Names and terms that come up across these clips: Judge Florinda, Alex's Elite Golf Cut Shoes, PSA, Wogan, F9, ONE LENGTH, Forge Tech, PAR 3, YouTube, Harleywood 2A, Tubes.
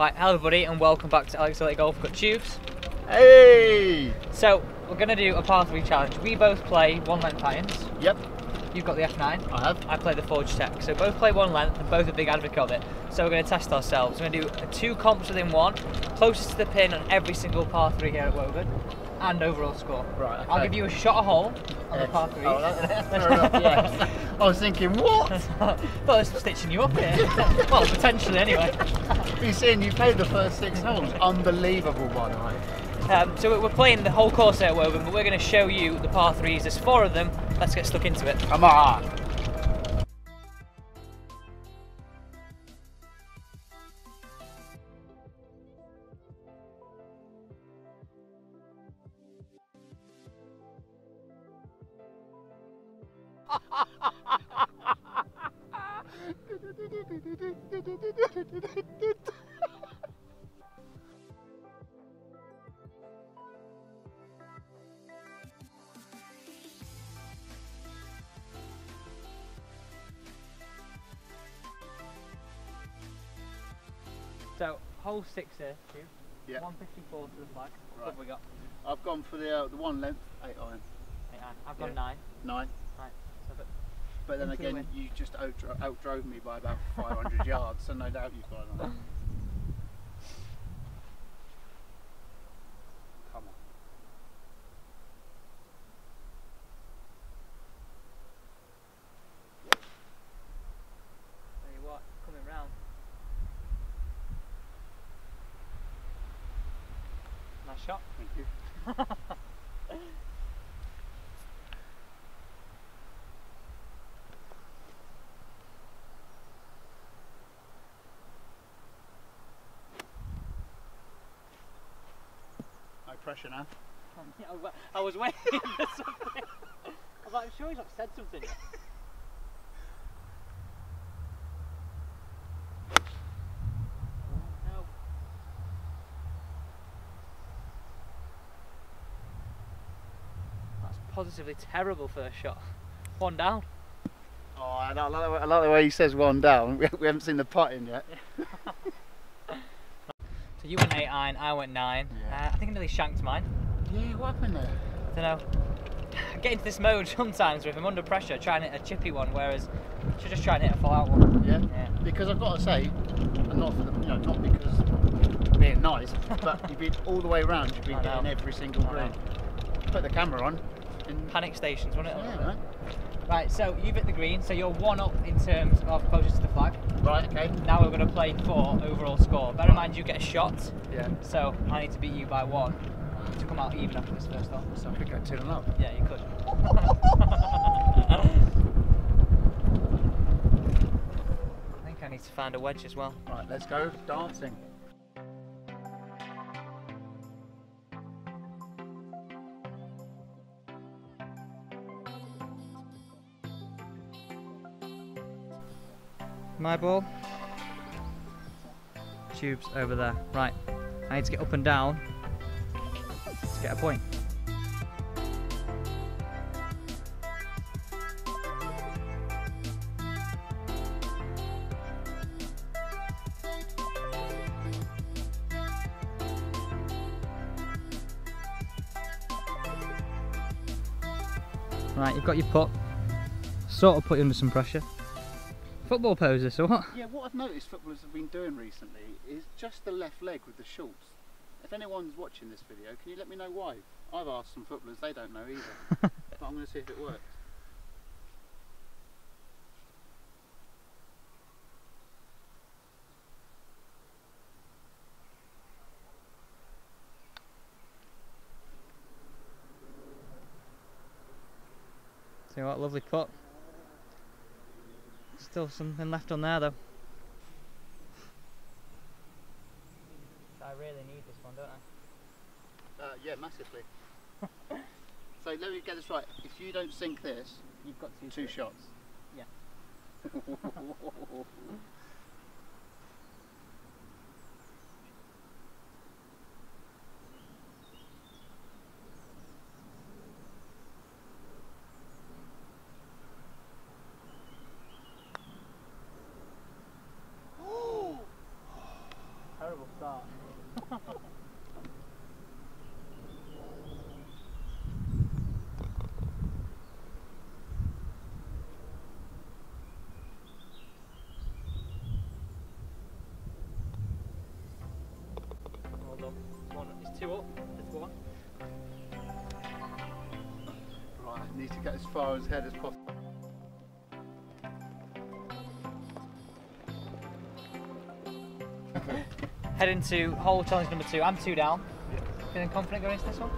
Right, hello everybody and welcome back to Alex's Elite Golf Cut Shoes. Hey! So, we're going to do a par 3 challenge. We both play one length irons. Yep. You've got the F9. I have. I play the Forge Tech. So both play one length and both are big advocates of it. So we're going to test ourselves. We're going to do 2 comps within one, closest to the pin on every single par 3 here at Wogan, and overall score. Right, okay. I'll give you a shot a hole on the par 3. Oh, that's fair enough, yeah. I was thinking, what? I thought I was stitching you up here. Well, potentially anyway. You've seen, you played the first 6 holes. Unbelievable, by the way. So we're playing the whole course here at Wogan, but we're going to show you the par 3s. There's 4 of them. Let's get stuck into it. Come on! So, hole 6 here, Stu. Yeah. 154 to the flag. Right. What have we got? I've gone for the one length, 8 iron. 8 iron. I've gone 9. 9. Right. So, but then again, you just outdrove me by about 500 yards, so no doubt you've gone on. Come on. Tell you what, coming round. Nice shot. Thank you. No pressure now. I was waiting for something. I was like, I'm sure he's not said something yet. Positively terrible first shot. 1 down. Oh, I like the way he says 1 down. We haven't seen the putting yet. So you went 8 iron, I went 9. Yeah. I think I nearly shanked mine. Yeah, what happened there? I don't know. I get into this mode sometimes where if I'm under pressure, try and hit a chippy one, whereas I should just try and hit a fallout one. Yeah. Because I've got to say, and not for the, you know, not because of being nice, but you've been all the way around. You've been down every single green. Put the camera on. Panic stations, wasn't it? Yeah, right. Right, so you've hit the green, so you're 1 up in terms of closest to the flag. Right, okay. Now we're going to play for overall score. Bear in mind you get a shot, yeah. So I need to beat you by 1 to come out even after this first off. So I could go 2 and up. Yeah, you could. I think I need to find a wedge as well. Right, let's go dancing. My ball. Tubes over there. Right, I need to get up and down to get a point. Right, you've got your putt. Sort of put you under some pressure. Football poses or what? Yeah, what I've noticed footballers have been doing recently is just the left leg with the shorts. If anyone's watching this video, can you let me know why? I've asked some footballers, they don't know either. But I'm going to see if it works. See what a lovely putt. Still something left on there though. I really need this one, don't I? Yeah, massively. So let me get this right. If you don't sink this, you've got two shots. Yeah. Terrible. start. Hold on, one, it's two up, it's one. Right, I need to get as far ahead as possible. Heading to hole challenge number 2. I'm 2 down. Yep. Feeling confident going into this one?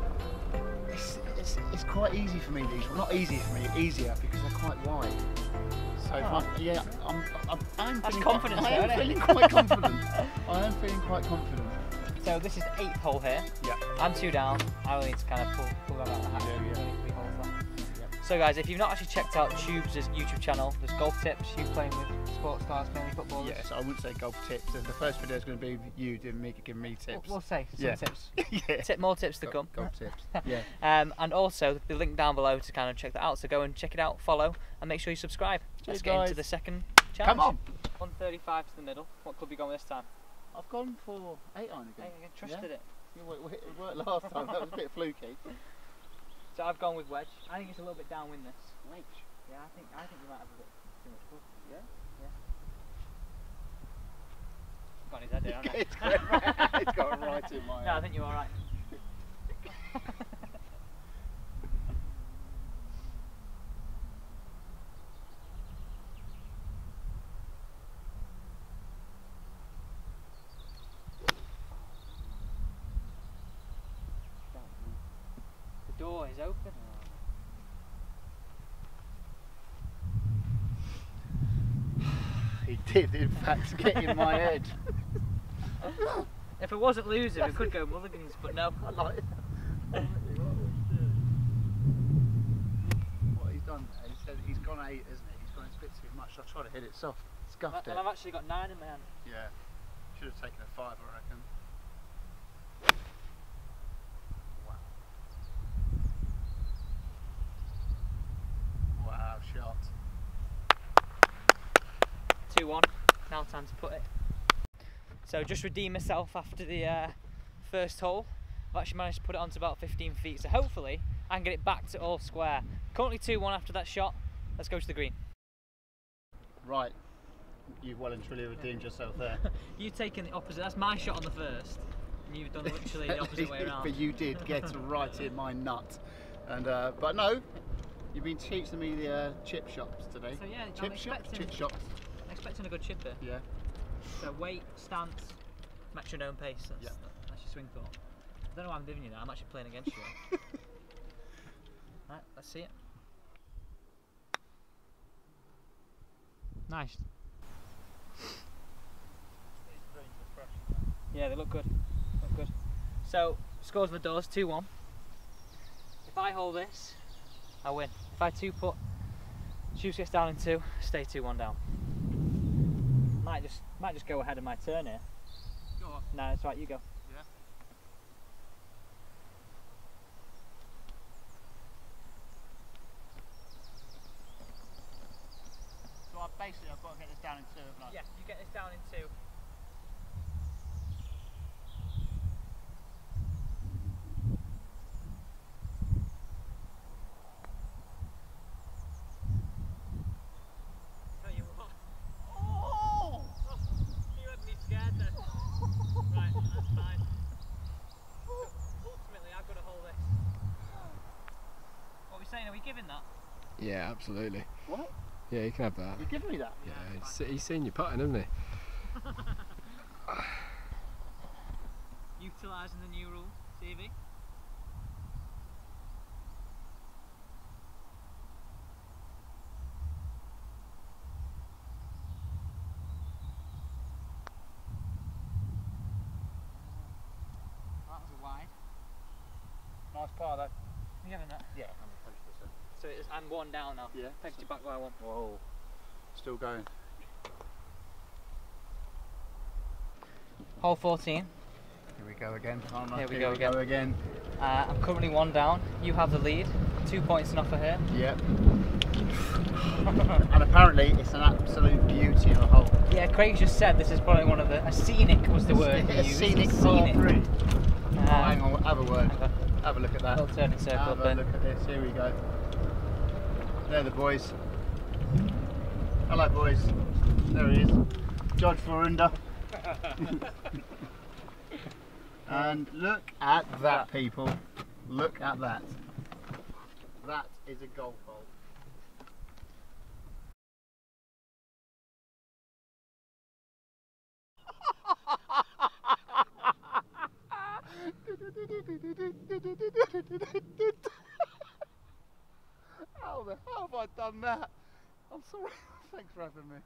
It's quite easy for me, these. Well, not easy for me, easier because they're quite wide. So I am feeling quite confident. So this is the 8th hole here. Yeah. I'm 2 down. I really need to kind of pull that out of the hat. Yeah, yeah. So guys, if you've not actually checked out Tubes' YouTube channel, there's golf tips, you playing with sports stars, mainly footballers. Yes, I wouldn't say golf tips. The first video is going to be you giving me tips. We'll say some tips. Yeah. More tips to come. Golf tips, yeah. And also, the link down below to kind of check that out. So go and check it out, follow, and make sure you subscribe. Cheers, let's get into the second challenge. Come on! 135 to the middle. What could be going this time? I've gone for 8 iron again. I trusted it. It worked last time, that was a bit fluky. So I've gone with wedge. I think it's a little bit downwind this. Wedge? Yeah, I think we might have a bit too much pull. Yeah? Yeah. I've got his head down. It's gone right in my head. No, I think you're alright. Is open. He did, in fact, get in my head. If it wasn't losing, we could go mulligans, but no. I like it. What he's done there, he said he's gone 8, isn't he? He's gone a bit too much. I tried to hit it soft, scuffed it. And I've actually got 9 in my hand. Yeah, should have taken a 5, I reckon. Shot. 2-1. Now time to put it. So just redeem myself after the first hole. I've actually managed to put it onto about 15 feet. So hopefully I can get it back to all square. Currently 2-1 after that shot. Let's go to the green. Right. You've well and truly redeemed yourself there. You've taken the opposite. That's my shot on the first. And you've done literally the opposite way around. But you did get right in my nut. And but no. You've been teaching me the chip shots today. So yeah, chip shots. I'm expecting a good chip there. Yeah. So weight, stance, metronome pace. That's your swing thought. I don't know why I'm giving you that. I'm actually playing against you. Right, let's see it. Nice. Yeah, they look good. Look good. So scores on the doors, 2-1. If I hold this, I win. If I 2-putt, Tubes gets down in 2, stay 2-1 down. Might just go ahead of my turn here. Go on. No, that's right, you go. Yeah. So I've got to get this down in 2, haven't I? Yeah, you get this down in 2. Are we giving that? Yeah, absolutely. What? Yeah, you can have that. You're giving me that? Yeah, he's seen you putting, hasn't he? Utilising the new rule, CV. That was a wide. Nice par though. Are you having that? Yeah. So I'm 1 down now. Yeah. Pegged you back by 1. Whoa. Still going. Hole 14. Here we go again. Here we go again. I'm currently 1 down. You have the lead. 2 points in offer here. Yep. And apparently it's an absolute beauty of a hole. Yeah, Craig just said this is probably one of the, scenic was the word he used. Scenic. Hang on, have a word. Have a look at that. Little turning circle. Have a look at this, here we go. They're the boys. Hello boys. There he is. Judge Florinda. And look at that, people. Look at that. That is a golf hole. How the hell have I done that? I'm sorry. Thanks for having me.